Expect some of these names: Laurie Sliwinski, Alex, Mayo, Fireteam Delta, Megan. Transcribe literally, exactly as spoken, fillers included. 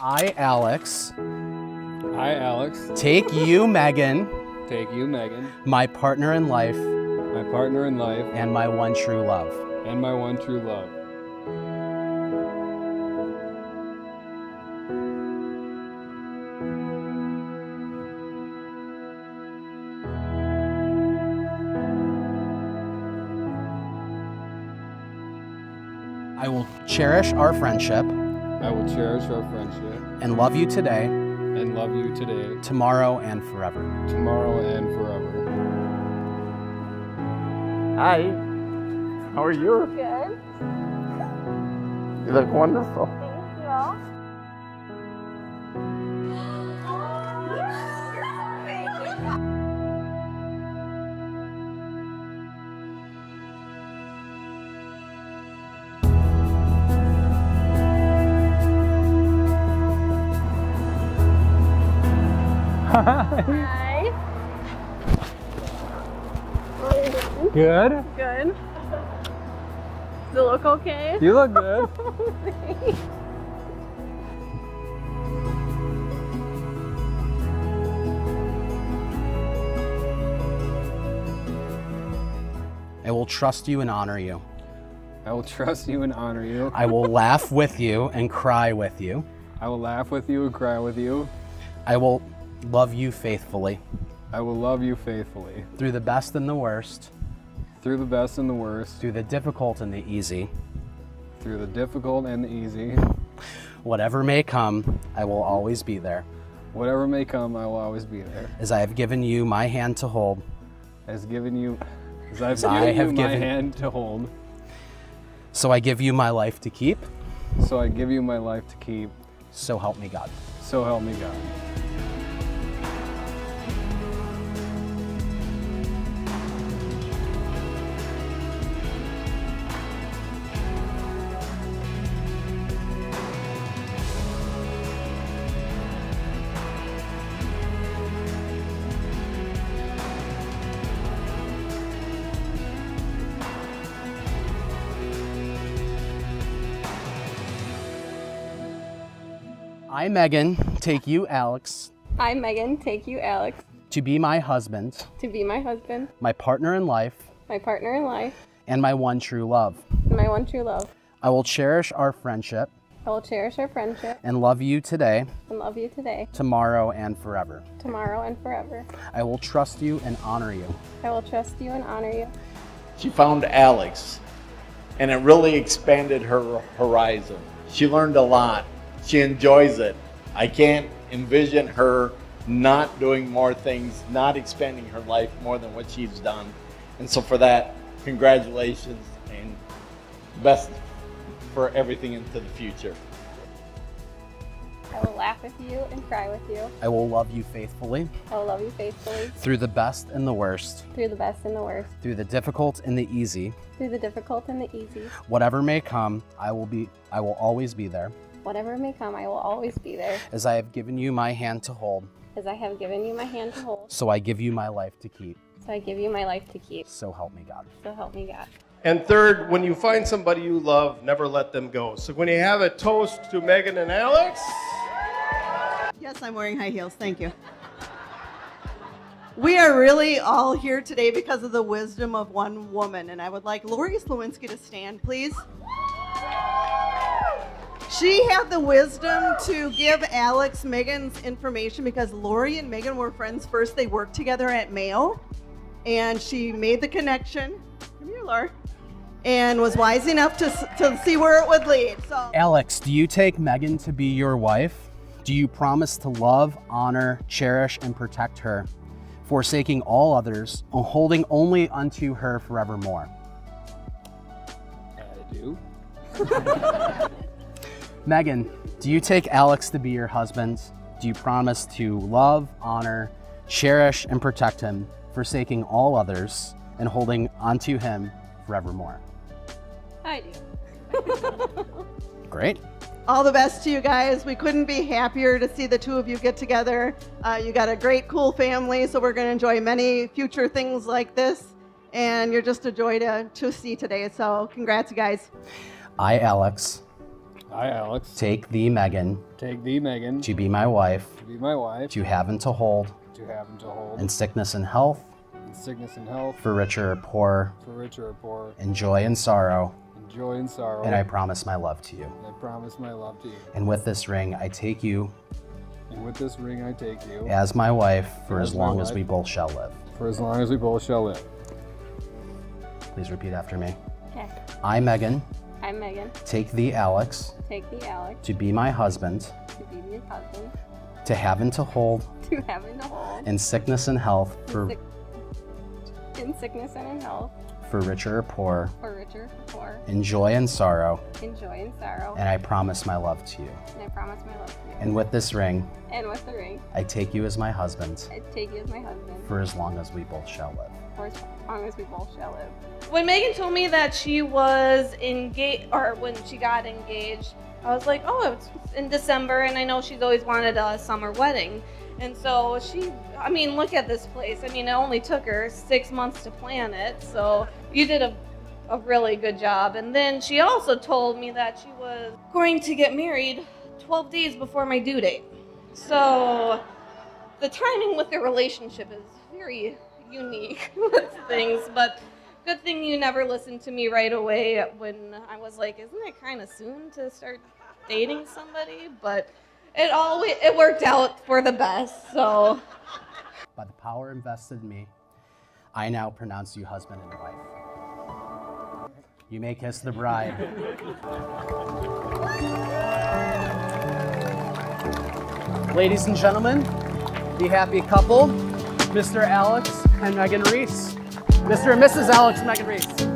I, Alex. I, Alex. Take you, Megan. Take you, Megan. My partner in life. My partner in life. And my one true love. And my one true love. I will cherish our friendship. I will cherish our friendship. And love you today. And love you today. Tomorrow and forever. Tomorrow and forever. Hi. How are you? Good. You look wonderful. Thank you all. Hi. How are you doing? Good. Good. Does it look okay? You look good. Thanks. I will trust you and honor you. I will trust you and honor you. I will laugh with you and cry with you. I will laugh with you and cry with you. I will love you faithfully. I will love you faithfully. Through the best and the worst. Through the best and the worst. Through the difficult and the easy. Through the difficult and the easy. Whatever may come, I will always be there. Whatever may come, I will always be there. As I have given you my hand to hold. As given you, as I've as given I have you given, my hand to hold. So I give you my life to keep. So I give you my life to keep. So help me God. So help me God. I, Megan, take you, Alex. I, Megan, take you, Alex. To be my husband. To be my husband. My partner in life. My partner in life. And my one true love. And my one true love. I will cherish our friendship. I will cherish our friendship. And love you today. And love you today. Tomorrow and forever. Tomorrow and forever. I will trust you and honor you. I will trust you and honor you. She found Alex, and it really expanded her horizon. She learned a lot. She enjoys it. I can't envision her not doing more things, not expanding her life more than what she's done. And so for that, congratulations and best for everything into the future. I will laugh with you and cry with you. I will love you faithfully. I will love you faithfully. Through the best and the worst. Through the best and the worst. Through the difficult and the easy. Through the difficult and the easy. Whatever may come, I will be, I will always be there. Whatever may come, I will always be there. As I have given you my hand to hold. As I have given you my hand to hold. So I give you my life to keep. So I give you my life to keep. So help me God. So help me God. And third, when you find somebody you love, never let them go. So when you have a toast to Megan and Alex. Yes, I'm wearing high heels. Thank you. We are really all here today because of the wisdom of one woman. And I would like Laurie Sliwinski to stand, please. She had the wisdom to give Alex Megan's information because Laurie and Megan were friends first. They worked together at Mayo, and she made the connection. Come here, Laurie. And was wise enough to, to see where it would lead. So. Alex, do you take Megan to be your wife? Do you promise to love, honor, cherish, and protect her, forsaking all others and holding only unto her forevermore? I do. Megan, do you take Alex to be your husband? Do you promise to love, honor, cherish, and protect him, forsaking all others and holding onto him forevermore? I do. Great. All the best to you guys. We couldn't be happier to see the two of you get together. Uh, you got a great, cool family, so we're gonna enjoy many future things like this, and you're just a joy to, to see today, so congrats, you guys. I, Alex. I, Alex. Take thee, Megan. Take thee, Megan. To be my wife. To be my wife. To have and to hold. To have and to hold. In sickness and health. In sickness and health. For richer or poorer. For richer or poorer. In joy and sorrow. In joy and sorrow. And I promise my love to you. And I promise my love to you. And with this ring I take you. And with this ring I take you. As my wife for as long as we both shall live. For as long as we both shall live. Please repeat after me. Okay. I, Megan. I, Megan. Take thee, Alex. Take thee, Alex. To be my husband. To be my husband. To have and to hold. To have and to hold. In sickness and health. For in sickness and in health. For richer or poorer. For richer or poorer. In joy and sorrow. In joy and sorrow. And I promise my love to you. And I promise my love to you. And with this ring. And with the ring. I take you as my husband. I take you as my husband. For as long as we both shall live. For as long as we both shall live. When Megan told me that she was engaged, or when she got engaged, I was like, oh, it's in December, and I know she's always wanted a summer wedding. And so she, I mean, look at this place. I mean, it only took her six months to plan it. So you did a, a really good job. And then she also told me that she was going to get married twelve days before my due date. So the timing with their relationship is very unique with things. But good thing you never listened to me right away when I was like, isn't it kind of soon to start dating somebody? But It always it worked out for the best, so. By the power invested in me, I now pronounce you husband and wife. You may kiss the bride. Ladies and gentlemen, the happy couple, Mister Alex and Megan Reese. Mister and Missus Alex and Megan Reese.